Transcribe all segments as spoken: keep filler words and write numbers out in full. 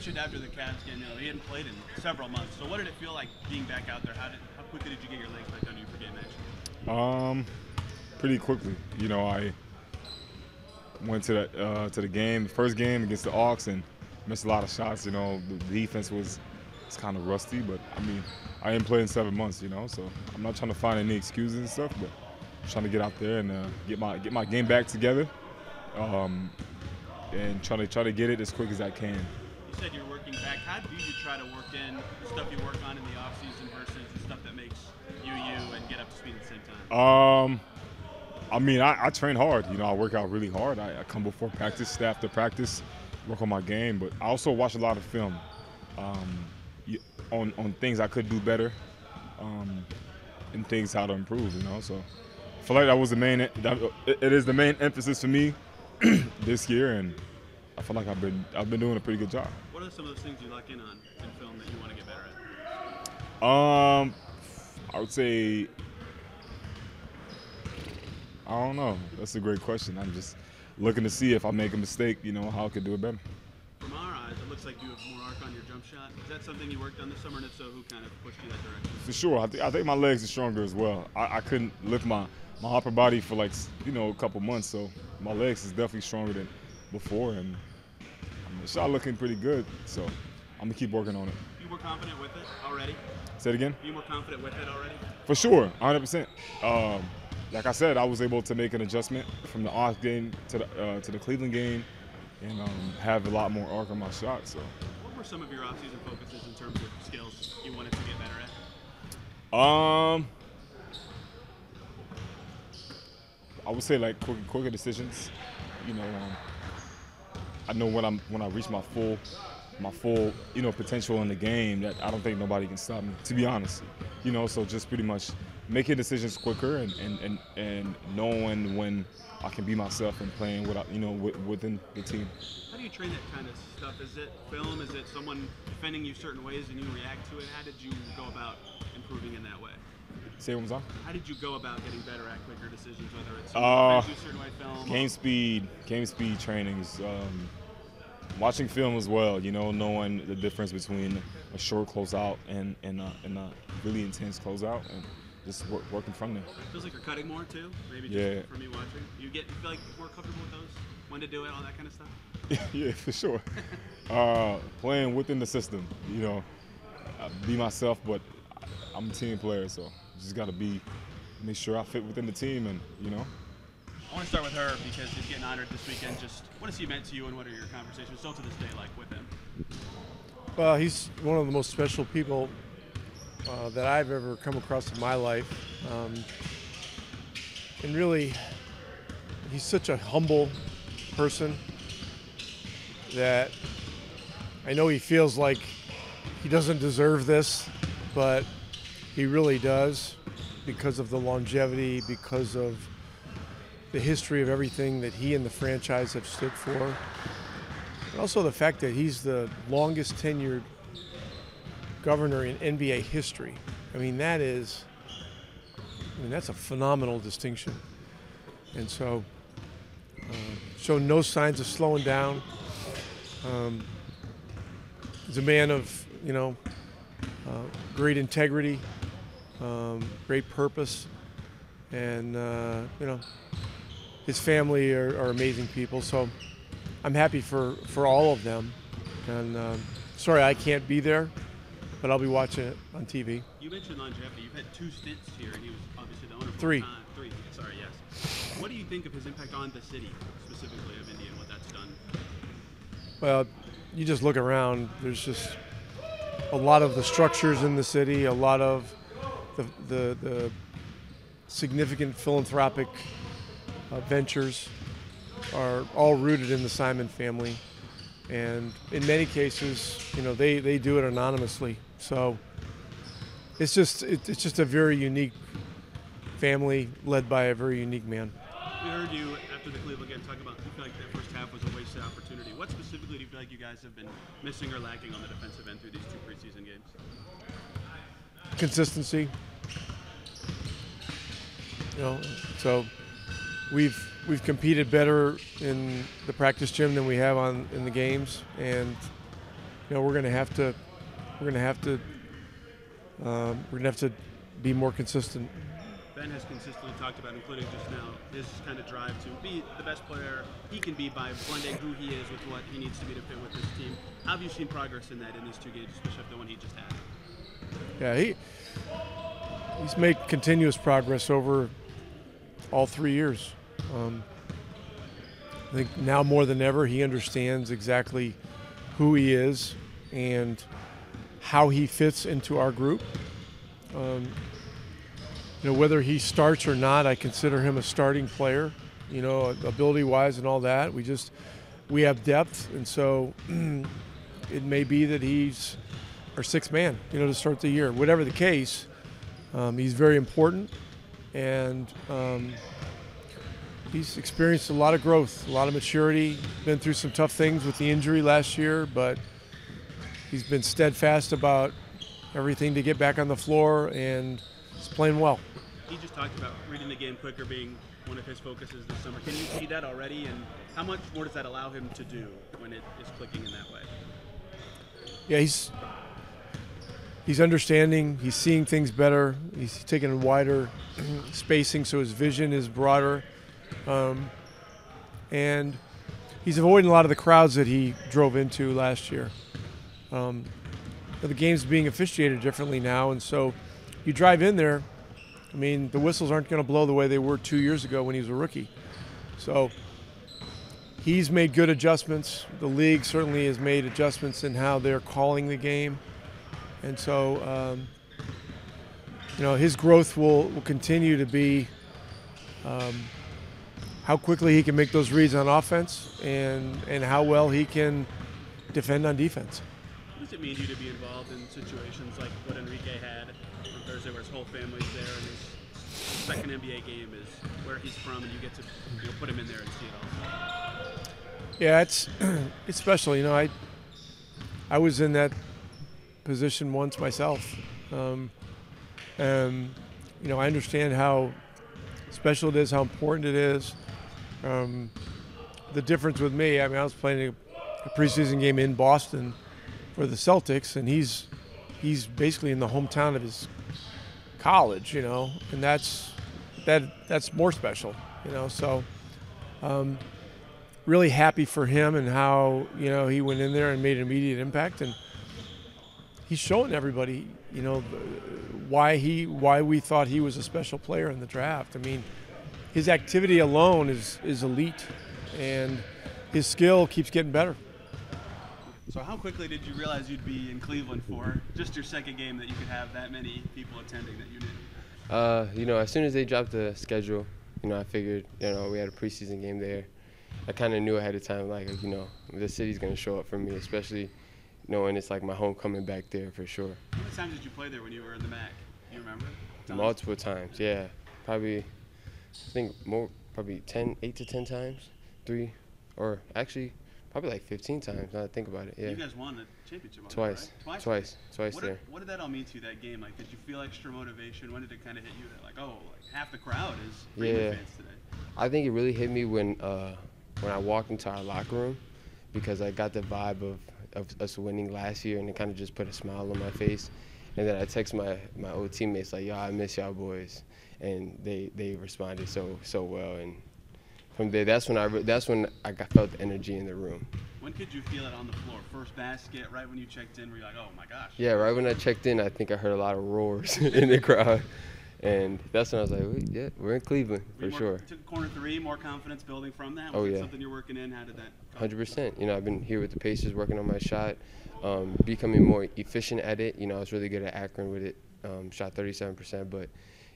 mentioned after the Cavs game, you know, he hadn't played in several months. So what did it feel like being back out there? How did how quickly did you get your legs back under you for game action? Um, pretty quickly. You know, I went to the uh, to the game, the first game against the Hawks, and missed a lot of shots. You know, the defense was it's kind of rusty, but I mean, I ain't played in seven months. You know, so I'm not trying to find any excuses and stuff, but I'm trying to get out there and uh, get my get my game back together. Um, and try to try to get it as quick as I can. You said you're working back. How do you try to work in the stuff you work on in the off season versus the stuff that makes you you and get up to speed at the same time? Um, I mean, I, I train hard. You know, I work out really hard. I, I come before practice, staff to practice, work on my game. But I also watch a lot of film um, on on things I could do better um, and things how to improve. You know, so I feel like that was the main. That, it is the main emphasis for me. This year, and I feel like I've been I've been doing a pretty good job. What are some of those things you lock in on in film that you want to get better at? Um, I would say I don't know. That's a great question. I'm just looking to see if I make a mistake, you know, how I could do it better. From our eyes, it looks like you have more arc on your jump shot. Is that something you worked on this summer, and if so, who kind of pushed you that direction? For sure. I, th I think my legs are stronger as well. I, I couldn't lift my my upper body for like you know a couple months, so my legs is definitely stronger than before, and I mean, the shot looking pretty good. So I'm gonna keep working on it. You more confident with it already? Say it again. You more confident with it already? For sure, one hundred percent. Um, like I said, I was able to make an adjustment from the off game to the uh, to the Cleveland game, and um, have a lot more arc on my shot. So. What were some of your off-season focuses in terms of skills you wanted to get better at? Um. I would say like quick, quicker decisions. You know, um, I know when I'm when I reach my full, my full, you know, potential in the game that I don't think nobody can stop me. To be honest, you know, so just pretty much making decisions quicker and and, and, and knowing when I can be myself and playing without, you know, within the team. How do you train that kind of stuff? Is it film? Is it someone defending you certain ways and you react to it? How did you go about improving in that way? Say what was on? How did you go about getting better at quicker decisions, whether it's uh, certain way film? Game speed, game speed trainings, um, watching film as well, you know, knowing the difference between a short closeout and, and, a, and a really intense closeout, and just work, working from there. It feels like you're cutting more, too, maybe just yeah. for me watching. You get you feel like more comfortable with those, when to do it, all that kind of stuff? Yeah, for sure. uh, playing within the system, you know, be myself, but I'm a team player, so. Just got to be, make sure I fit within the team, and you know. I want to start with her because he's getting honored this weekend. Just what has he meant to you, and what are your conversations still to this day like with him? Well, he's one of the most special people uh, that I've ever come across in my life, um, and really, he's such a humble person that I know he feels like he doesn't deserve this, but. He really does, because of the longevity, because of the history of everything that he and the franchise have stood for. And also the fact that he's the longest tenured governor in N B A history. I mean, that is, I mean, that's a phenomenal distinction. And so, uh, showed no signs of slowing down. Um, he's a man of, you know, uh, great integrity. Um, great purpose, and uh, you know, his family are, are amazing people. So I'm happy for for all of them. And uh, sorry I can't be there, but I'll be watching it on T V. You mentioned longevity. You've had two stints here, and he was obviously the owner for three. Time. Three. Sorry, yes. What do you think of his impact on the city, specifically of India, and what that's done? Well, you just look around. There's just a lot of the structures in the city. A lot of The, the, the significant philanthropic uh, ventures are all rooted in the Simon family, and in many cases, you know, they, they do it anonymously. So it's just it, it's just a very unique family led by a very unique man. We heard you after the Cleveland game talk about you feel like that first half was a wasted opportunity. What specifically do you feel like you guys have been missing or lacking on the defensive end through these two preseason games? Consistency, you know, so we've we've competed better in the practice gym than we have on in the games, and you know, we're going to have to, we're going to have to, um, we're going to have to be more consistent. Ben has consistently talked about, including just now, his kind of drive to be the best player he can be by blending who he is with what he needs to be to fit with his team. How have you seen progress in that in these two games, especially the one he just had? Yeah, he he's made continuous progress over all three years. Um, I think now more than ever, he understands exactly who he is and how he fits into our group. Um, You know, whether he starts or not, I consider him a starting player, you know, ability-wise and all that. We just, we have depth, and so it may be that he's our sixth man, you know, to start the year. Whatever the case, um, he's very important, and um, he's experienced a lot of growth, a lot of maturity, been through some tough things with the injury last year, but he's been steadfast about everything to get back on the floor, and he's playing well. He just talked about reading the game quicker being one of his focuses this summer. Can you see that already, and how much more does that allow him to do when it is clicking in that way? Yeah, he's he's understanding. He's seeing things better. He's taking wider spacing, so his vision is broader. Um, and he's avoiding a lot of the crowds that he drove into last year. Um, the game's being officiated differently now, and so you drive in there, I mean, the whistles aren't going to blow the way they were two years ago when he was a rookie. So he's made good adjustments. The league certainly has made adjustments in how they're calling the game. And so, um, you know, his growth will, will continue to be um, how quickly he can make those reads on offense and, and how well he can defend on defense. What does it mean to you to be involved in situations like what Enrique had on Thursday, where his whole family's there, and his second N B A game is where he's from, and you get to, you know, put him in there and see it all? Yeah, it's it's special. You know, I I was in that position once myself. Um, um, you know, I understand how special it is, how important it is. Um, the difference with me, I mean, I was playing a, a preseason game in Boston for the Celtics, and he's he's basically in the hometown of his college, you know, and that's that that's more special, you know. So um, really happy for him and how, you know, he went in there and made an immediate impact, and he's showing everybody, you know, why he why we thought he was a special player in the draft. I mean, his activity alone is is elite, and his skill keeps getting better. So how quickly did you realize you'd be in Cleveland for just your second game, that you could have that many people attending that you knew? Uh, you know, as soon as they dropped the schedule, you know, I figured, you know, we had a preseason game there. I kind of knew ahead of time, like, you know, the city's going to show up for me, especially knowing it's like my homecoming back there for sure. How many times did you play there when you were in the MAAC? Do you remember? Times? Multiple times, yeah. Probably, I think more, probably ten, eight to ten times, three, or actually, probably like fifteen times, now that I think about it, yeah. You guys won the championship. Twice. That, right? Twice. Twice. Twice what there. Did, what did that all mean to you, that game? Like, did you feel extra motivation? When did it kind of hit you that, like, oh, like half the crowd is Freeman yeah. fans today? I think it really hit me when uh, when I walked into our locker room, because I got the vibe of, of us winning last year, and it kind of just put a smile on my face. And then I text my, my old teammates, like, yo, I miss y'all boys. And they, they responded so so well. And from there, that's when I that's when I felt the energy in the room. When could you feel it on the floor? First basket, right when you checked in, were you like, oh my gosh? Yeah, right when I checked in, I think I heard a lot of roars in the crowd, and that's when I was like, wait, yeah, we're in Cleveland for more, sure. Took corner three, more confidence building from that. Was oh yeah. Something you're working in? How did that? one hundred percent. You know, I've been here with the Pacers working on my shot, um, becoming more efficient at it. You know, I was really good at Akron with it, um, shot thirty-seven percent, but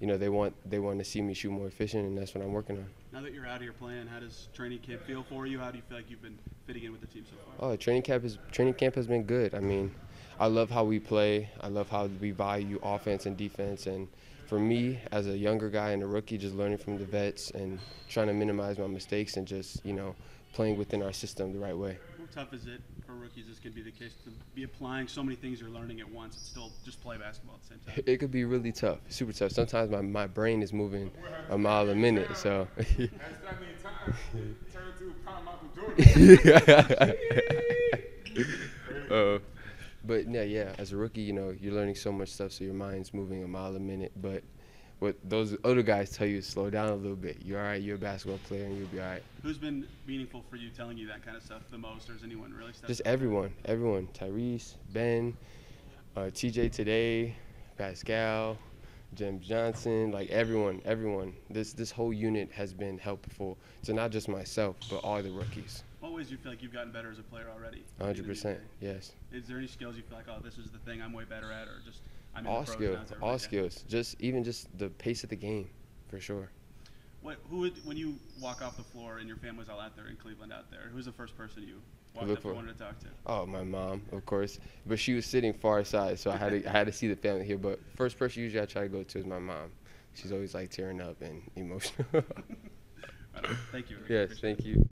you know, they want they want to see me shoot more efficient, and that's what I'm working on. Now that you're out here playing, how does training camp feel for you? How do you feel like you've been fitting in with the team so far? Oh, training camp is training camp has been good. I mean, I love how we play. I love how we value offense and defense. And for me, as a younger guy and a rookie, just learning from the vets and trying to minimize my mistakes and just, you know, playing within our system the right way. How tough is it for rookies, this could be the case, to be applying so many things you're learning at once and still just play basketball at the same time? It could be really tough, super tough. Sometimes my, my brain is moving a mile a minute, so. That's not many times. Turn to Michael Jordan. But yeah, yeah, as a rookie, you know, you're learning so much stuff, so your mind's moving a mile a minute. But what those other guys tell you is slow down a little bit. You're all right. You're a basketball player, and you'll be all right. Who's been meaningful for you, telling you that kind of stuff the most, or is anyone really? Just everyone, everyone. Tyrese, Ben, uh, T J today, Pascal, Jim Johnson, like everyone, everyone. This this whole unit has been helpful to not just myself, but all the rookies. What ways do you feel like you've gotten better as a player already? one hundred percent, yes. Is there any skills you feel like, oh, this is the thing I'm way better at, or just I'm in all skills, all skills. Just even just the pace of the game, for sure. What who would, when you walk off the floor and your family's all out there in Cleveland out there, who's the first person you walked up and wanted to talk to? Oh, my mom, of course, but she was sitting far side, so I had to I had to see the family here. But first person usually I try to go to is my mom. She's always like tearing up and emotional. Right on. Thank you. Yes, thank you.